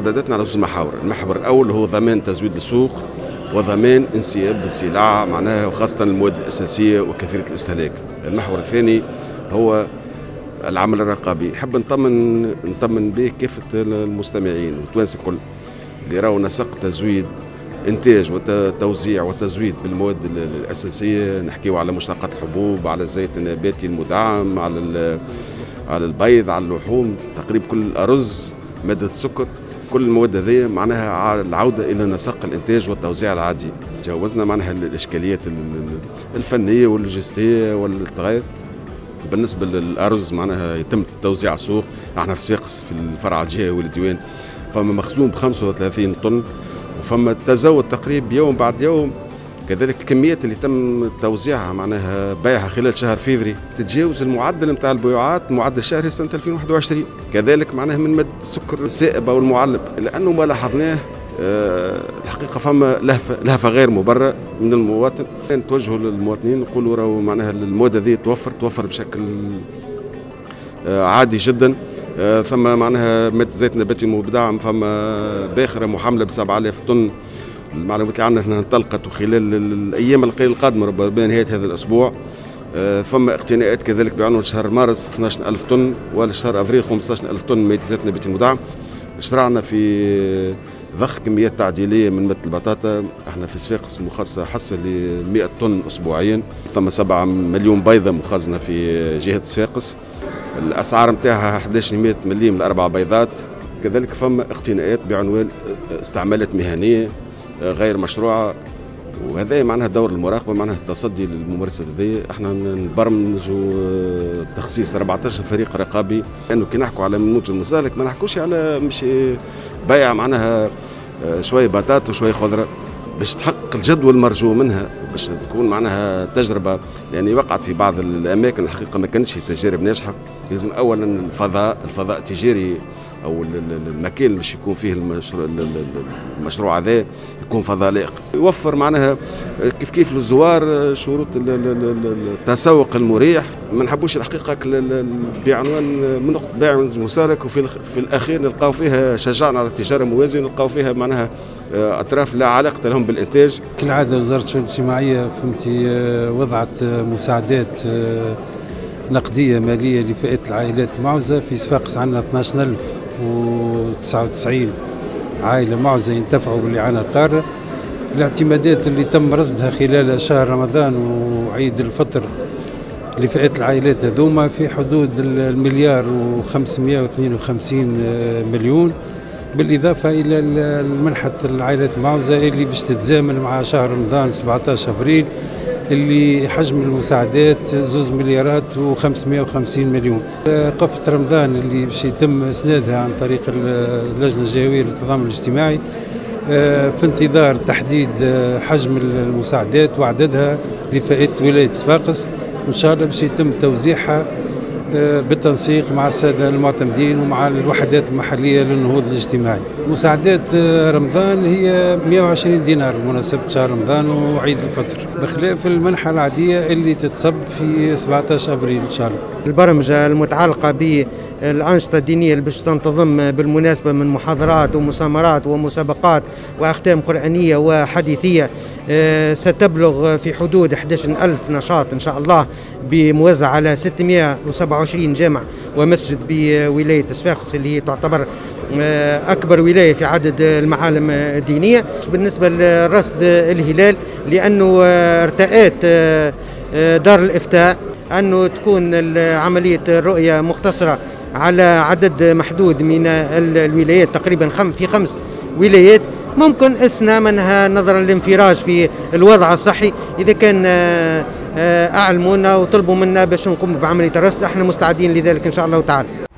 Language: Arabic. استعداداتنا على زوج محاور، المحور الاول هو ضمان تزويد السوق وضمان انسياب السلع معناها وخاصه المواد الاساسيه وكثيره الاستهلاك. المحور الثاني هو العمل الرقابي. نحب نطمن به كافه المستمعين والتوانسه الكل اللي راهو نسق تزويد انتاج وتوزيع وتزويد بالمواد الاساسيه، نحكيو على مشتقات الحبوب، على الزيت النباتي المدعم، على البيض، على اللحوم، تقريبا كل الارز، ماده السكر، كل المواد هذه معناها على العوده الى نسق الانتاج والتوزيع العادي. تجاوزنا معناها الاشكاليات الفنيه واللوجستيه والتغير. بالنسبه للارز معناها يتم توزيع السوق، احنا في سفاقس في الفرع الجهوي والديوان فما مخزون ب 35 طن وفما تزود تقريبا يوم بعد يوم. كذلك الكميات اللي تم توزيعها معناها بيعها خلال شهر فيفري تتجاوز المعدل نتاع البيوعات معدل الشهري سنه 2021. كذلك معناها من ماده السكر السائب او المعلب، لانه ما لاحظناه الحقيقه فما لهفه غير مبرره من المواطن. نتوجهوا للمواطنين نقولوا راهو معناها المواد هذه توفر بشكل عادي جدا. فما معناها ماده الزيت النباتي المدعم فما باخره محمله ب 7000 طن. المعلومات اللي عندنا هنا انطلقت وخلال الايام القادمه ربما نهايه هذا الاسبوع. فما اقتناءات كذلك بعنوان شهر مارس 12000 طن ولشهر افريل 15000 طن من الزيت النباتي المدعم. شرعنا في ضخ كميات تعديليه من مثل البطاطا، احنا في صفاقس مخصصه حصه ل 100 طن اسبوعيا. ثم 7 مليون بيضه مخزنه في جهه صفاقس، الاسعار نتاعها 1100 مليم لاربع بيضات. كذلك فما اقتناءات بعنوان استعمالات مهنيه غير مشروعه، وهذا معناها دور المراقبه معناها التصدي للممارسات هذه. احنا نبرمجوا تخصيص 14 فريق رقابي، لانه كي نحكوا على منتج المستهلك ما نحكوش على مش بيع معناها شويه بطاط وشويه خضره، باش تحقق الجدوى المرجو منها باش تكون معناها تجربه. يعني وقعت في بعض الاماكن الحقيقه ما كانتش تجارب ناجحه. لازم اولا الفضاء التجاري او المكان اللي باش يكون فيه المشروع هذا يكون فضاء لائق، يوفر معناها كيف للزوار شروط التسوق المريح. ما نحبوش الحقيقه بعنوان من نقطه بيع ومسالك وفي الاخير نلقاو فيها شجعنا على التجاره الموازيه، نلقاو فيها معناها اطراف لا علاقه لهم بالانتاج. كالعاده وزاره الشؤون الاجتماعيه فهمتي وضعت مساعدات نقديه ماليه لفئات العائلات المعوزه. في صفاقس عندنا 12099 عائله معوزه ينتفعوا بالإعانة القارة. الاعتمادات اللي تم رصدها خلال شهر رمضان وعيد الفطر لفئات العائلات هذوما في حدود المليار و552 مليون، بالاضافه الى المنحه العائلات المعوزه اللي باش تتزامن مع شهر رمضان 17 ابريل اللي حجم المساعدات 2 مليارات و550 مليون. قفة رمضان اللي باش يتم اسنادها عن طريق اللجنة الجهوية للتضامن الاجتماعي في انتظار تحديد حجم المساعدات وعددها لفئات ولاية صفاقس، وان شاء الله باش يتم توزيعها بالتنسيق مع السادة المعتمدين ومع الوحدات المحلية للنهوض الاجتماعي. مساعدات رمضان هي 120 دينار بمناسبة شهر رمضان وعيد الفطر، بخلاف المنحة العادية اللي تتصب في 17 أبريل إن شاء الله. البرمجة المتعلقة بالأنشطة الدينية اللي باش تنتظم بالمناسبة من محاضرات ومسامرات ومسابقات وأختام قرآنية وحديثية ستبلغ في حدود 11000 نشاط إن شاء الله، بموزع على 627 جامع ومسجد بولاية صفاقس اللي هي تعتبر أكبر ولاية في عدد المعالم الدينية. بالنسبة لرصد الهلال لأنه ارتأت دار الإفتاء أنه تكون عملية الرؤية مقتصرة على عدد محدود من الولايات، تقريبا في 5 ولايات ممكن استثناء منها نظرا للانفراج في الوضع الصحي. إذا كان أعلمونا وطلبوا منا باش نقوم بعملية الرصد احنا مستعدين لذلك إن شاء الله تعالى.